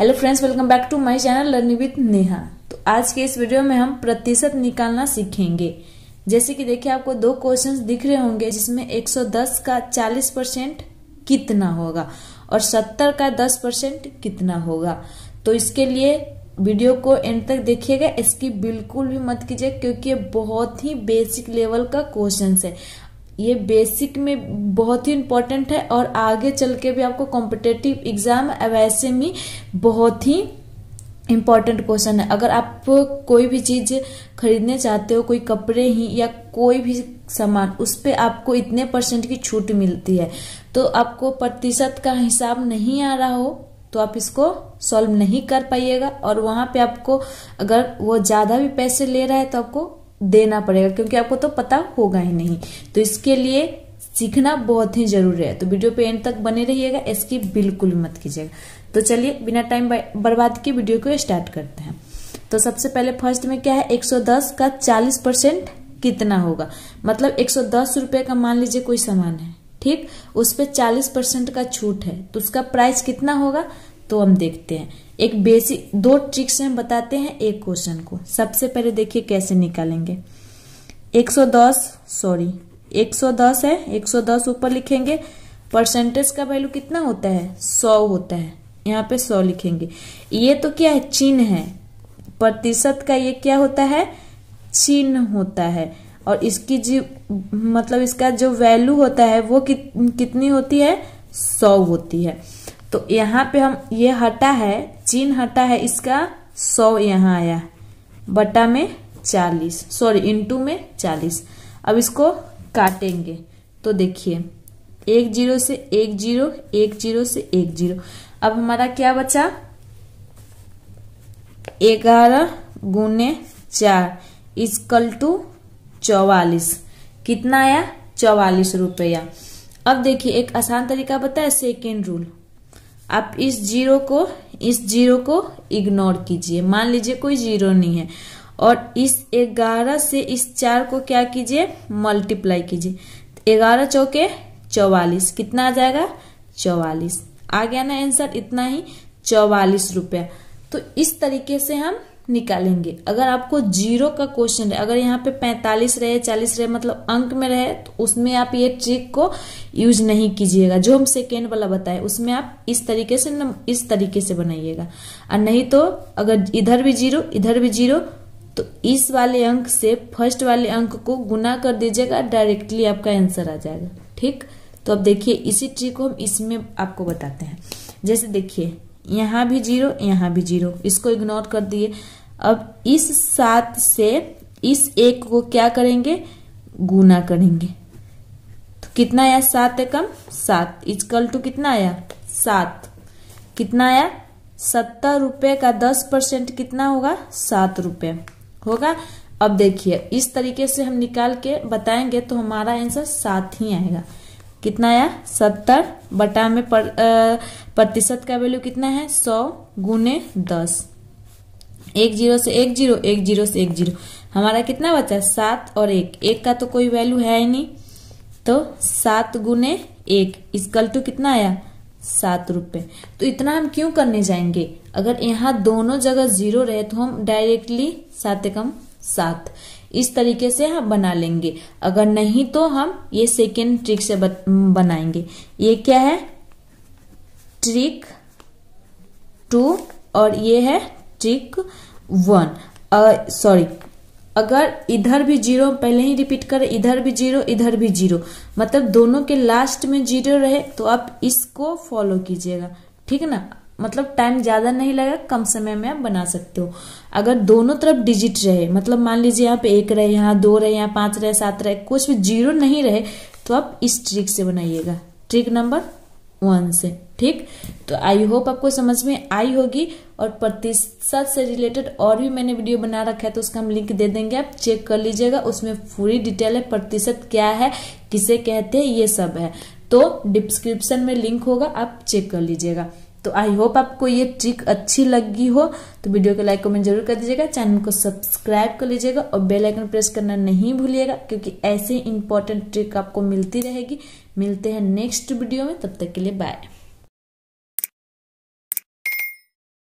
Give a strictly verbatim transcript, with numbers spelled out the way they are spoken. Hello friends, welcome back to my channel learning with Neha. तो आज के इस वीडियो में हम प्रतिशत निकालना सीखेंगे। जैसे कि देखिए, आपको दो क्वेश्चंस दिख रहे होंगे जिसमें एक सौ दस का चालीस परसेंट कितना होगा और सत्तर का दस परसेंट कितना होगा। तो इसके लिए वीडियो को एंड तक देखिएगा, इसकी बिल्कुल भी मत कीजिए क्योंकि ये बहुत ही बेसिक लेवल का क्वेश्चन है। ये बेसिक में बहुत ही इम्पोर्टेंट है और आगे चल के भी आपको कॉम्पिटेटिव एग्जाम वैसे में बहुत ही इम्पोर्टेंट क्वेश्चन है। अगर आप कोई भी चीज खरीदने चाहते हो, कोई कपड़े ही या कोई भी सामान, उस पे आपको इतने परसेंट की छूट मिलती है, तो आपको प्रतिशत का हिसाब नहीं आ रहा हो तो आप इसको सॉल्व नहीं कर पाइएगा। और वहां पे आपको अगर वो ज्यादा भी पैसे ले रहा है तो आपको देना पड़ेगा क्योंकि आपको तो पता होगा ही नहीं। तो इसके लिए सीखना बहुत ही जरूरी है। तो वीडियो पे एंड तक बने रहिएगा, इसकी बिल्कुल मत कीजिएगा। तो चलिए बिना टाइम बर्बाद के वीडियो को स्टार्ट करते हैं। तो सबसे पहले फर्स्ट में क्या है, एक सौ दस का चालीस परसेंट कितना होगा। मतलब एक सौ दस रुपए का मान लीजिए कोई सामान है, ठीक, उस पर चालीस परसेंट का छूट है तो उसका प्राइस कितना होगा। तो हम देखते हैं एक बेसिक दो ट्रिक से हम बताते हैं एक क्वेश्चन को। सबसे पहले देखिए कैसे निकालेंगे। एक सौ दस सॉरी एक सौ दस है, एक सौ दस ऊपर लिखेंगे, परसेंटेज का वैल्यू कितना होता है, सौ होता है, यहाँ पे सौ लिखेंगे। ये तो क्या है, चिन्ह है, प्रतिशत का ये क्या होता है, चिन्ह होता है। और इसकी जी मतलब इसका जो वैल्यू होता है वो कि, कितनी होती है, सौ होती है। तो यहाँ पे हम ये हटा है, चिन्ह हटा है, इसका सौ यहाँ आया बटा में चालीस, सॉरी इंटू में चालीस। अब इसको काटेंगे तो देखिए एक जीरो से एक जीरो, एक जीरो से एक जीरो। अब हमारा क्या बचा, ग्यारह गुने चार इक्वल टू चौवालीस। कितना आया, चौवालीस रुपया। अब देखिए एक आसान तरीका बताया, सेकेंड रूल। आप इस जीरो को इस जीरो को इग्नोर कीजिए, मान लीजिए कोई जीरो नहीं है, और इस ग्यारह से इस चार को क्या कीजिए, मल्टीप्लाई कीजिए। ग्यारह चौके चौवालीस, कितना आ जाएगा, चौवालीस आ गया ना आंसर, इतना ही चौवालीस रुपया। तो इस तरीके से हम निकालेंगे। अगर आपको जीरो का क्वेश्चन है, अगर यहाँ पे पैंतालीस रहे, चालीस रहे, मतलब अंक में रहे, तो उसमें आप ये ट्रिक को यूज नहीं कीजिएगा जो हम सेकेंड वाला बताए, उसमें आप इस तरीके से न, इस तरीके से बनाइएगा। और नहीं तो अगर इधर भी जीरो इधर भी जीरो तो इस वाले अंक से फर्स्ट वाले अंक को गुना कर दीजिएगा, डायरेक्टली आपका आंसर आ जाएगा, ठीक। तो अब देखिए इसी ट्रिक को हम इसमें आपको बताते हैं। जैसे देखिए यहाँ भी जीरो, यहाँ भी जीरो, इसको इग्नोर कर दिए। अब इस सात से इस एक को क्या करेंगे, गुना करेंगे। तो कितना आया, सात एकम सात इक्वल टू कितना आया, सात। कितना आया, सत्तर रुपये का दस परसेंट कितना होगा, सात रुपये होगा। अब देखिए इस तरीके से हम निकाल के बताएंगे तो हमारा आंसर सात ही आएगा। कितना आया, सत्तर बटा में पर, आ, प्रतिशत का वैल्यू कितना है, सौ गुने दस, एक जीरो से एक जीरो, एक जीरो से एक जीरो। हमारा कितना बचा, सात और एक, एक का तो कोई वैल्यू है ही नहीं, तो सात गुने एक इक्वल टू कितना आया, सात रुपये। तो इतना हम क्यों करने जाएंगे, अगर यहाँ दोनों जगह जीरो रहे तो हम डायरेक्टली सात एकम सात इस तरीके से हम बना लेंगे। अगर नहीं तो हम ये सेकेंड ट्रिक से बनाएंगे। ये क्या है, ट्रिक टू और ये है ट्रिक वन। सॉरी, अगर इधर भी जीरो, पहले ही रिपीट करें, इधर भी जीरो इधर भी जीरो, मतलब दोनों के लास्ट में जीरो रहे तो आप इसको फॉलो कीजिएगा, ठीक ना। मतलब टाइम ज्यादा नहीं लगा, कम समय में आप बना सकते हो। अगर दोनों तरफ डिजिट रहे, मतलब मान लीजिए यहाँ पे एक रहे, यहाँ दो रहे, यहाँ पांच रहे, सात रहे, कुछ भी जीरो नहीं रहे, तो आप इस ट्रिक से बनाइएगा, ट्रिक नंबर वन से, ठीक। तो आई होप आपको समझ में आई होगी। और प्रतिशत से रिलेटेड और भी मैंने वीडियो बना रखा है तो उसका हम लिंक दे देंगे, आप चेक कर लीजिएगा, उसमें पूरी डिटेल है, प्रतिशत क्या है, किसे कहते हैं, ये सब है। तो डिस्क्रिप्शन में लिंक होगा, आप चेक कर लीजिएगा। तो आई होप आपको ये ट्रिक अच्छी लगी हो तो वीडियो को लाइक कमेंट जरूर कर दीजिएगा, चैनल को सब्सक्राइब कर लीजिएगा और बेल आइकन प्रेस करना नहीं भूलिएगा क्योंकि ऐसे इंपॉर्टेंट ट्रिक आपको मिलती रहेगी। मिलते हैं नेक्स्ट वीडियो में, तब तक के लिए बाय।